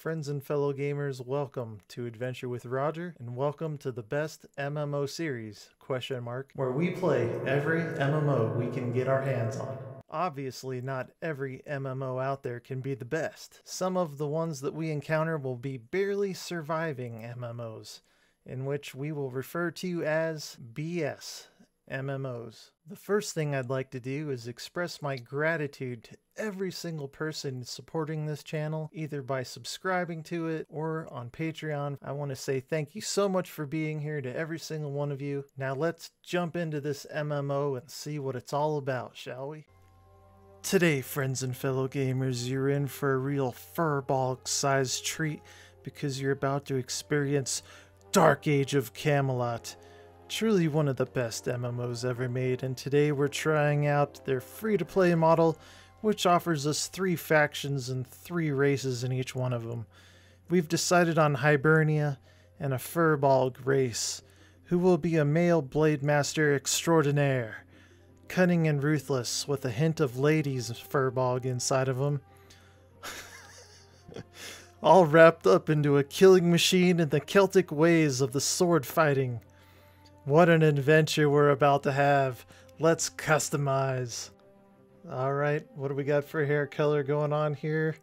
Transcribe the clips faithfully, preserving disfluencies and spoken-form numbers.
Friends and fellow gamers, welcome to Adventure with Roger, and welcome to the best M M O series, question mark, where we play every M M O we can get our hands on. Obviously, not every M M O out there can be the best. Some of the ones that we encounter will be barely surviving M M Os, in which we will refer to as B S M M Os. The first thing I'd like to do is express my gratitude to every single person supporting this channel, either by subscribing to it or on Patreon. I want to say thank you so much for being here to every single one of you. Now let's jump into this M M O and see what it's all about, shall we? Today, friends and fellow gamers, you're in for a real Firbolg-sized treat because you're about to experience Dark Age of Camelot. Truly one of the best M M Os ever made, and today we're trying out their free-to-play model, which offers us three factions and three races in each one of them. We've decided on Hibernia and a Firbolg race, who will be a male blade master extraordinaire, cunning and ruthless with a hint of ladies Firbolg inside of him, all wrapped up into a killing machine in the Celtic ways of the sword fighting. What an adventure we're about to have. Let's customize. All right, what do we got for hair color going on here?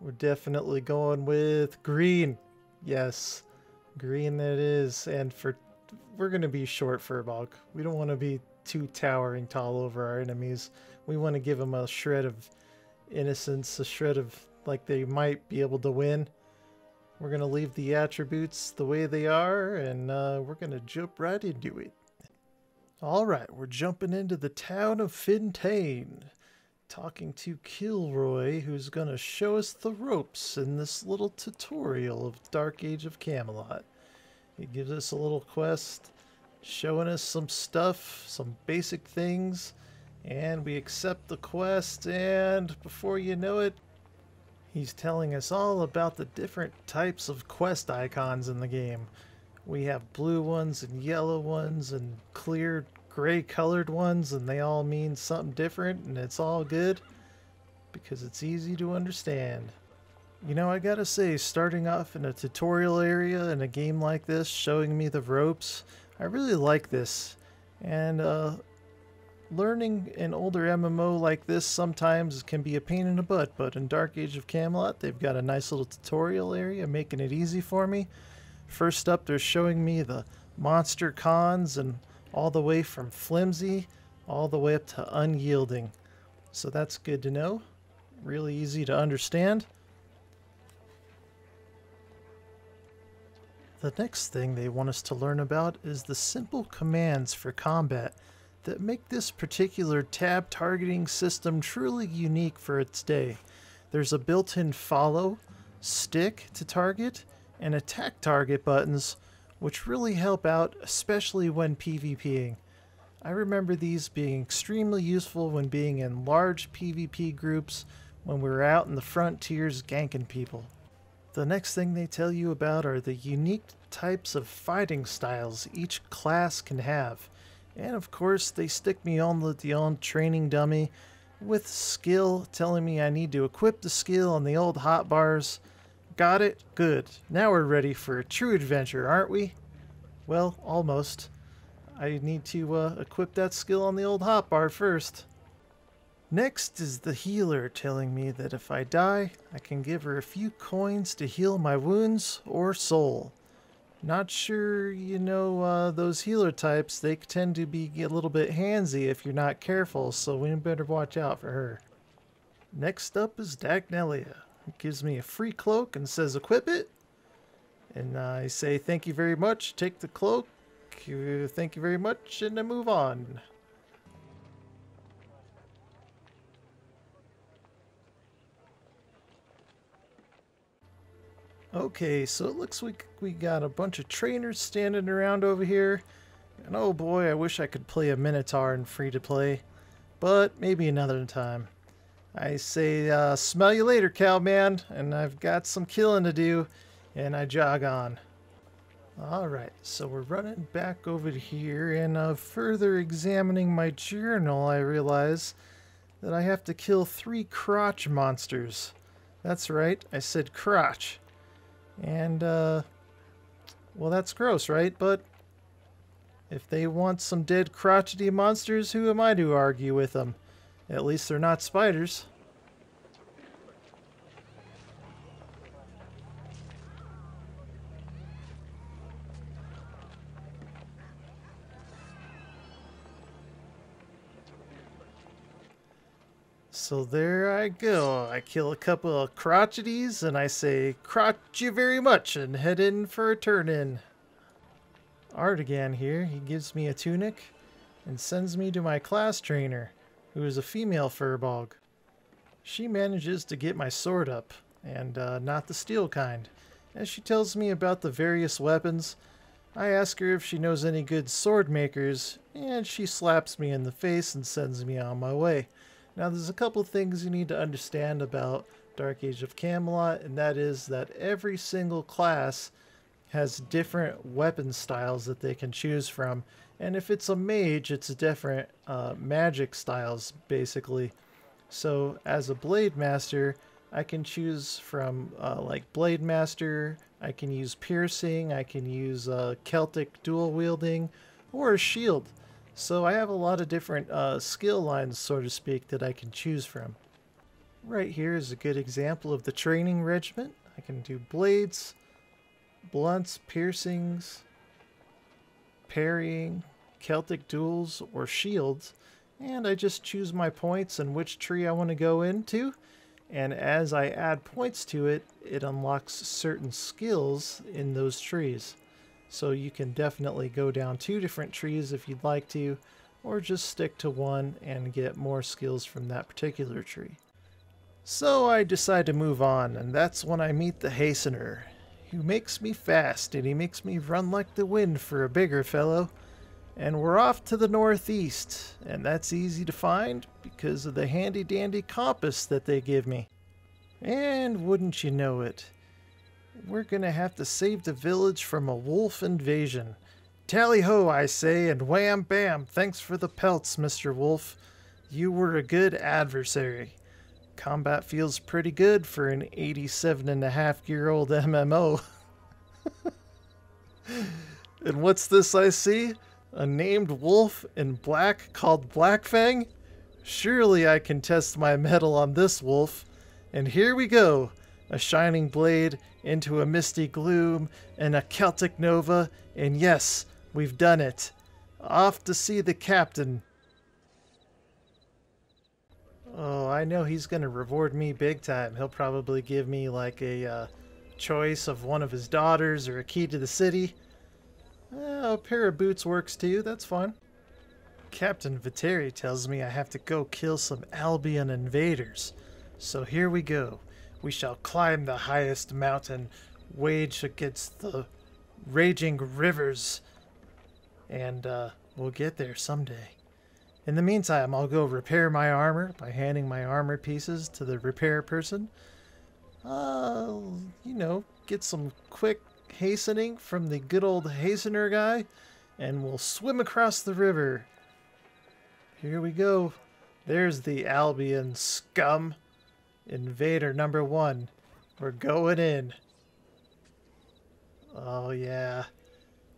We're definitely going with green. Yes, green it is. And for we're going to be short Firbolg. We don't want to be too towering tall over our enemies. We want to give them a shred of innocence, a shred of like they might be able to win. We're going to leave the attributes the way they are, and uh, we're going to jump right into it. All right, we're jumping into the town of Fintain, talking to Kilroy, who's going to show us the ropes in this little tutorial of Dark Age of Camelot. He gives us a little quest, showing us some stuff, some basic things, and we accept the quest, and before you know it, he's telling us all about the different types of quest icons in the game. We have blue ones and yellow ones and clear gray colored ones, and they all mean something different, and it's all good because it's easy to understand. You know, I gotta say, starting off in a tutorial area in a game like this, showing me the ropes, I really like this. And uh, learning an older M M O like this sometimes can be a pain in the butt, but in Dark Age of Camelot, they've got a nice little tutorial area making it easy for me. First up, they're showing me the monster cons, and all the way from flimsy all the way up to unyielding. So that's good to know. Really easy to understand. The next thing they want us to learn about is the simple commands for combat that make this particular tab targeting system truly unique for its day. There's a built-in follow, stick to target, and attack target buttons, which really help out, especially when PvPing. I remember these being extremely useful when being in large PvP groups when we were out in the frontiers ganking people. The next thing they tell you about are the unique types of fighting styles each class can have. And of course, they stick me on the Dion training dummy with skill, telling me I need to equip the skill on the old hotbars. Got it? Good. Now we're ready for a true adventure, aren't we? Well, almost. I need to uh, equip that skill on the old hotbar first. Next is the healer telling me that if I die, I can give her a few coins to heal my wounds or soul. Not sure, you know, uh, those healer types, they tend to be a little bit handsy if you're not careful, so we better watch out for her. Next up is Dagnelia. He gives me a free cloak and says equip it. And uh, I say thank you very much, take the cloak, uh, thank you very much, and I move on. Okay, so it looks like we got a bunch of trainers standing around over here. And oh boy, I wish I could play a Minotaur in free-to-play. But maybe another time. I say, uh, smell you later, cowman. And I've got some killing to do. And I jog on. Alright, so we're running back over here. And uh, further examining my journal, I realize that I have to kill three crotch monsters. That's right, I said crotch. And, uh, well, that's gross, right? But if they want some dead crotchety monsters, who am I to argue with them? At least they're not spiders. So there I go. I kill a couple of crotcheties and I say, crotch you very much, and head in for a turn-in. Artigan here, he gives me a tunic and sends me to my class trainer, who is a female Firbolg. She manages to get my sword up, and uh, not the steel kind. As she tells me about the various weapons, I ask her if she knows any good sword makers, and she slaps me in the face and sends me on my way. Now, there's a couple things you need to understand about Dark Age of Camelot, and that is that every single class has different weapon styles that they can choose from. And if it's a mage, it's different uh, magic styles, basically. So, as a Blade Master, I can choose from, uh, like, Blade Master, I can use Piercing, I can use uh, Celtic Dual Wielding, or a Shield. So I have a lot of different uh, skill lines, so to speak, that I can choose from. Right here is a good example of the training regiment. I can do blades, blunts, piercings, parrying, Celtic duels, or shields. And I just choose my points and which tree I want to go into. And as I add points to it, it unlocks certain skills in those trees. So you can definitely go down two different trees if you'd like to, or just stick to one and get more skills from that particular tree. So I decide to move on, and that's when I meet the Hastener. He makes me fast, and he makes me run like the wind for a bigger fellow. And we're off to the northeast, and that's easy to find because of the handy-dandy compass that they give me. And wouldn't you know it, we're gonna have to save the village from a wolf invasion. Tally ho, I say, and wham bam, thanks for the pelts, Mister Wolf. You were a good adversary. Combat feels pretty good for an eighty-seven and a half year old M M O. And what's this I see? A named wolf in black called Blackfang? Surely I can test my mettle on this wolf. And here we go. A Shining Blade, into a Misty Gloom, and a Celtic Nova, and yes, we've done it. Off to see the captain. Oh, I know he's going to reward me big time. He'll probably give me like a uh, choice of one of his daughters or a key to the city. Oh, a pair of boots works too, that's fine. Captain Viteri tells me I have to go kill some Albion invaders. So here we go. We shall climb the highest mountain, wage against the raging rivers, and uh, we'll get there someday. In the meantime, I'll go repair my armor by handing my armor pieces to the repair person. Uh, you know, get some quick hastening from the good old hastener guy, and we'll swim across the river. Here we go. There's the Albion scum. Invader number one. We're going in. Oh yeah.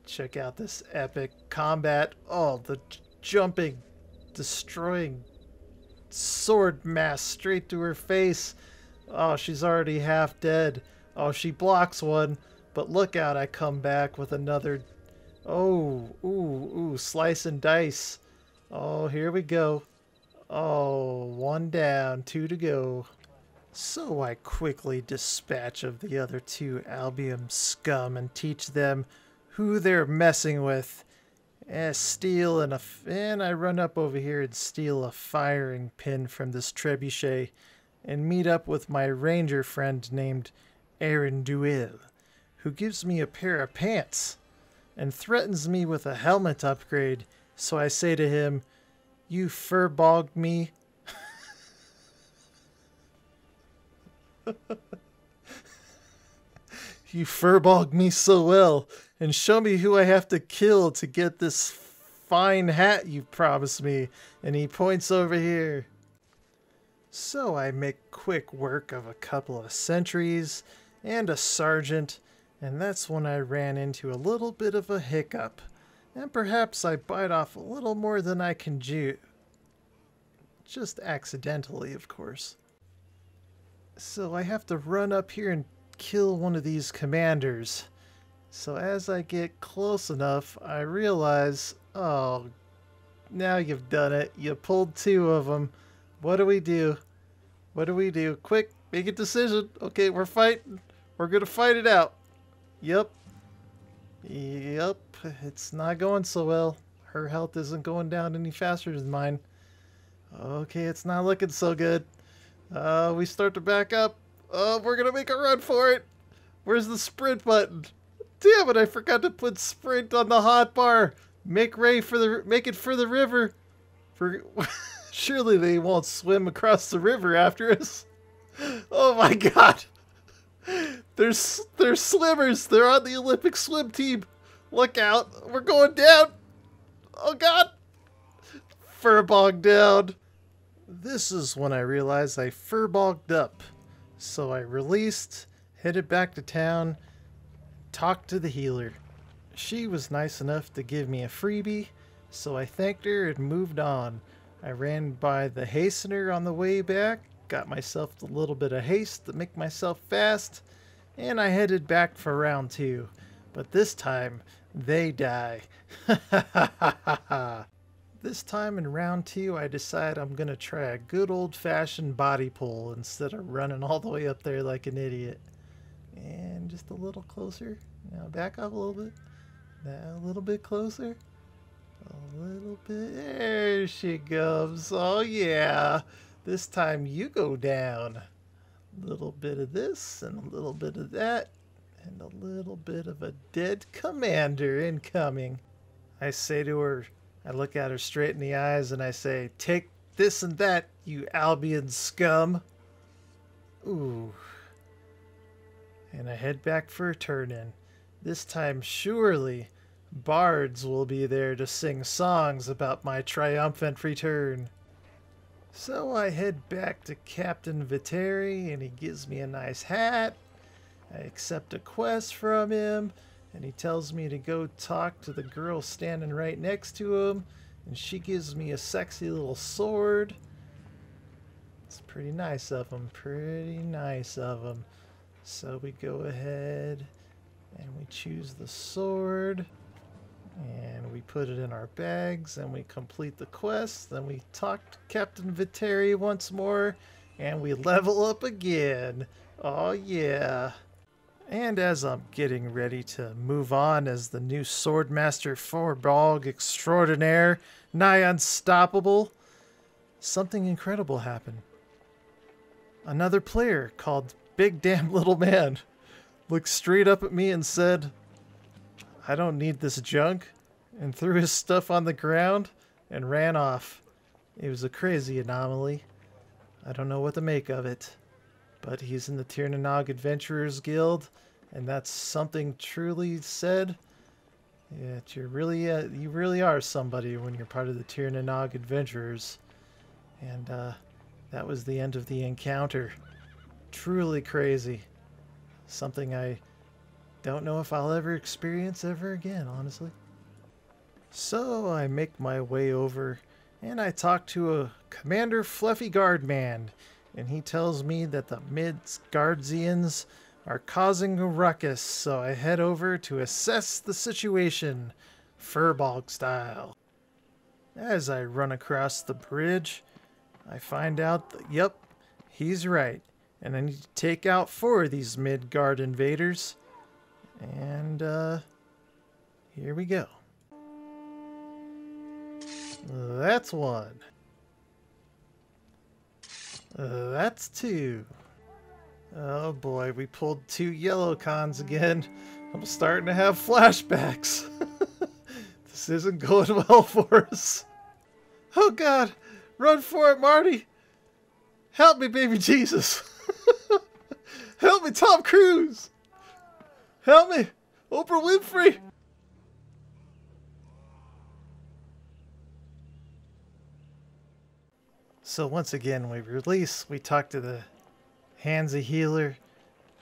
Check out this epic combat. Oh, the jumping, destroying sword mass straight to her face. Oh, she's already half dead. Oh, she blocks one. But look out, I come back with another. Oh, ooh, ooh, slice and dice. Oh, here we go. Oh, one down, two to go. So I quickly dispatch of the other two Albion scum and teach them who they're messing with. Eh, steal and, a f and I run up over here and steal a firing pin from this trebuchet and meet up with my ranger friend named Aaron Duil, who gives me a pair of pants and threatens me with a helmet upgrade. So I say to him, "You furbogged me." "You furbogged me so well, and show me who I have to kill to get this fine hat you promised me." And he points over here. So I make quick work of a couple of sentries and a sergeant and that's when I ran into a little bit of a hiccup, and perhaps I bite off a little more than I can chew. Just accidentally, of course. So I have to run up here and kill one of these commanders. So as I get close enough, I realize, oh, now you've done it. You pulled two of them. What do we do? What do we do? Quick, make a decision. Okay, we're fighting. We're gonna fight it out. Yep. Yep. It's not going so well. Her health isn't going down any faster than mine. Okay, it's not looking so good. Uh, we start to back up. Uh, we're gonna make a run for it. Where's the sprint button? Damn it, I forgot to put sprint on the hot bar. Make Ray for the make it for the river. For surely they won't swim across the river after us. Oh my god. They're, they're swimmers. They're on the Olympic swim team. Look out. We're going down. Oh god. Firbolg down. This is when I realized I firbolged up. So I released, headed back to town, talked to the healer. She was nice enough to give me a freebie, so I thanked her and moved on. I ran by the hastener on the way back, got myself a little bit of haste to make myself fast, and I headed back for round two. But this time, they die. Ha ha ha ha ha. This time in round two, I decide I'm going to try a good old-fashioned body pull instead of running all the way up there like an idiot. And just a little closer. Now back up a little bit. Now a little bit closer. A little bit. There she comes. Oh, yeah. This time you go down. A little bit of this and a little bit of that. And a little bit of a dead commander incoming. I say to her, I look at her straight in the eyes and I say, take this and that, you Albion scum. Ooh. And I head back for a turn-in. This time, surely, bards will be there to sing songs about my triumphant return. So I head back to Captain Viteri and he gives me a nice hat. I accept a quest from him. And he tells me to go talk to the girl standing right next to him. And she gives me a sexy little sword. It's pretty nice of him. Pretty nice of him. So we go ahead and we choose the sword. And we put it in our bags. And we complete the quest. Then we talk to Captain Viteri once more. And we level up again. Oh yeah. And as I'm getting ready to move on as the new Swordmaster Firbolg Extraordinaire, nigh unstoppable, something incredible happened. Another player called Big Damn Little Man looked straight up at me and said, I don't need this junk, and threw his stuff on the ground and ran off. It was a crazy anomaly. I don't know what to make of it. But he's in the Tirnanog Adventurers Guild, and that's something truly said. Yeah, you're really, uh, you really are somebody when you're part of the Tirnanog Adventurers. And uh, that was the end of the encounter. Truly crazy. Something I don't know if I'll ever experience ever again, honestly. So I make my way over, and I talk to a Commander Fluffy Guard man. And he tells me that the Midgardians are causing a ruckus, so I head over to assess the situation, Firbolg style. As I run across the bridge, I find out that, yep, he's right. And I need to take out four of these Midgard invaders. And, uh, here we go. That's one. Uh, that's two. Oh boy, we pulled two yellow cons again. I'm starting to have flashbacks. This isn't going well for us. Oh god, run for it, Marty. Help me, baby Jesus. Help me, Tom Cruise. Help me, Oprah Winfrey. So once again, we release, we talk to the Hansa healer,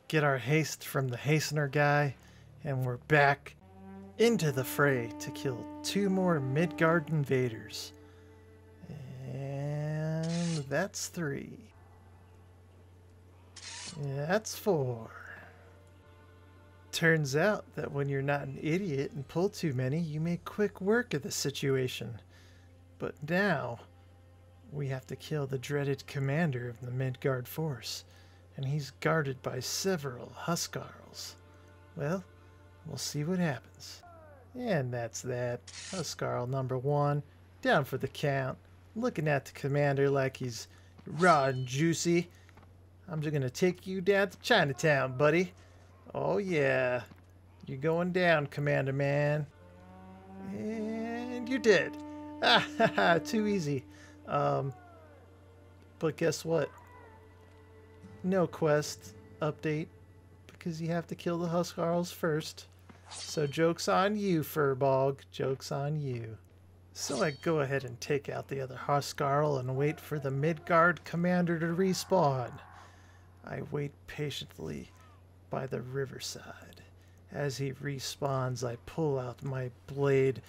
get our haste from the hastener guy, and we're back into the fray to kill two more Midgard invaders. And that's three. That's four. Turns out that when you're not an idiot and pull too many, you make quick work of the situation. But now, we have to kill the dreaded commander of the Midgard force, and he's guarded by several Huskarls. Well, we'll see what happens. And that's that. Huskarl number one, down for the count, looking at the commander like he's raw and juicy. I'm just gonna take you down to Chinatown, buddy. Oh yeah, you're going down, Commander Man. And you're dead. Ah, ha, ha, too easy. Um, but guess what? No quest update, because you have to kill the Huskarls first. So joke's on you, Firbolg. Joke's on you. So I go ahead and take out the other Huskarl and wait for the Midgard commander to respawn. I wait patiently by the riverside. As he respawns, I pull out my blade.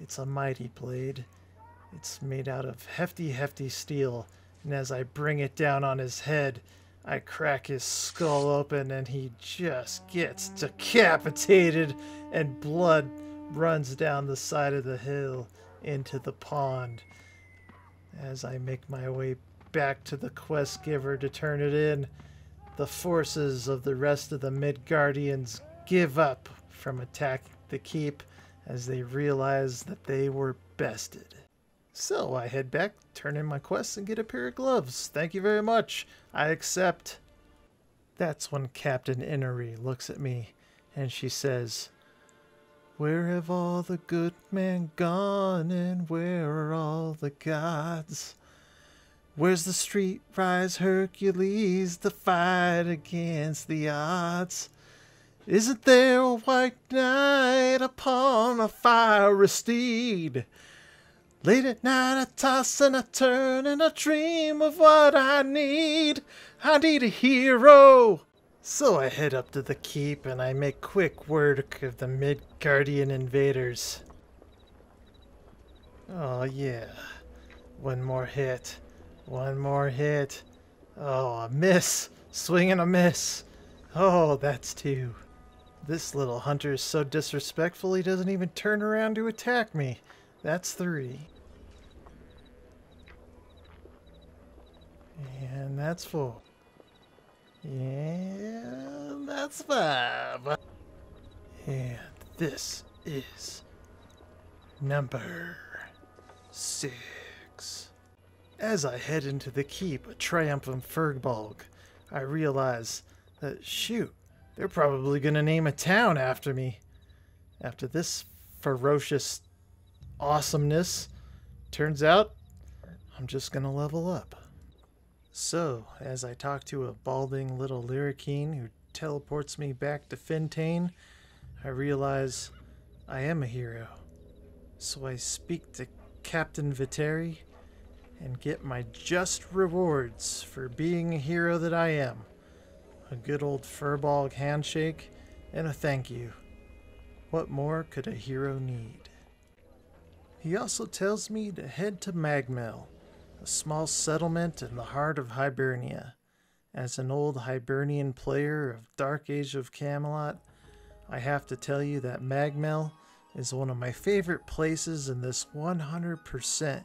It's a mighty blade. It's made out of hefty, hefty steel, and as I bring it down on his head, I crack his skull open and he just gets decapitated, and blood runs down the side of the hill into the pond. As I make my way back to the quest giver to turn it in, the forces of the rest of the Midgardians give up from attacking the keep as they realize that they were bested. So I head back, turn in my quest, and get a pair of gloves. Thank you very much. I accept. That's when Captain Innery looks at me and she says, "Where have all the good men gone and where are all the gods? Where's the street rise Hercules to fight against the odds? Isn't there a white knight upon a fiery steed? Late at night I toss and I turn and I dream of what I need. I need a hero." So I head up to the keep and I make quick work of the Midgardian invaders. Oh yeah, one more hit. One more hit. Oh, a miss. Swing and a miss. Oh, that's two. This little hunter is so disrespectful he doesn't even turn around to attack me. That's three. And that's four. And that's five. And this is number six. As I head into the keep, a triumphant Firbolg, I realize that, shoot, they're probably going to name a town after me. After this ferocious awesomeness, turns out I'm just going to level up. So, as I talk to a balding little Lyrakeen who teleports me back to Fintain, I realize I am a hero. So I speak to Captain Viteri and get my just rewards for being a hero that I am. A good old Firbolg handshake and a thank you. What more could a hero need? He also tells me to head to Magmel, a small settlement in the heart of Hibernia. As an old Hibernian player of Dark Age of Camelot, I have to tell you that Magmel is one of my favorite places in this one hundred percent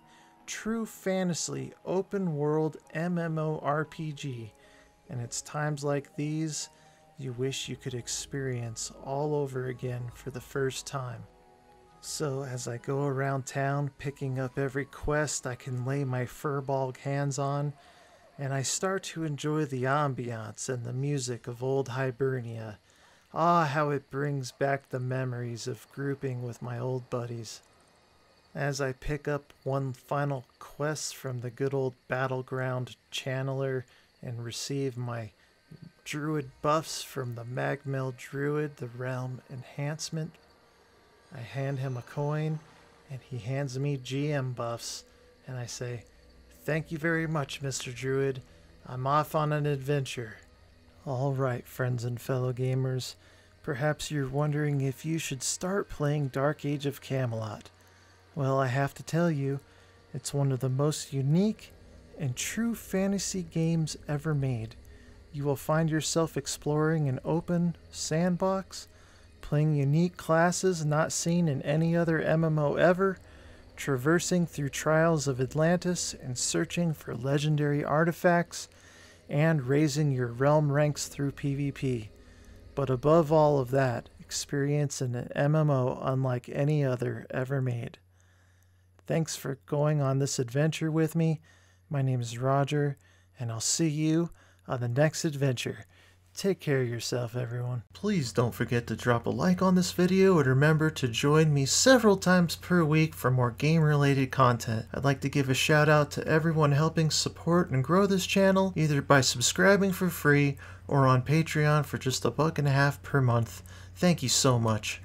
true fantasy open world M M O R P G, and it's times like these you wish you could experience all over again for the first time. So as I go around town picking up every quest I can lay my Firbolg hands on, and I start to enjoy the ambiance and the music of old Hibernia. Ah, how it brings back the memories of grouping with my old buddies. As I pick up one final quest from the good old battleground channeler and receive my druid buffs from the Magmel druid, the realm enhancement, I hand him a coin and he hands me G M buffs, and I say, "Thank you very much, Mister Druid. I'm off on an adventure." Alright, friends and fellow gamers, Perhaps you're wondering if you should start playing Dark Age of Camelot. Well, I have to tell you, it's one of the most unique and true fantasy games ever made. You will find yourself exploring an open sandbox, playing unique classes not seen in any other M M O ever, traversing through Trials of Atlantis and searching for legendary artifacts, and raising your realm ranks through PvP. But above all of that, experience an M M O unlike any other ever made. Thanks for going on this adventure with me. My name is Roger, and I'll see you on the next adventure. Take care of yourself, everyone. Please don't forget to drop a like on this video, and remember to join me several times per week for more game-related content. I'd like to give a shout out to everyone helping support and grow this channel, either by subscribing for free or on Patreon for just a buck and a half per month. Thank you so much.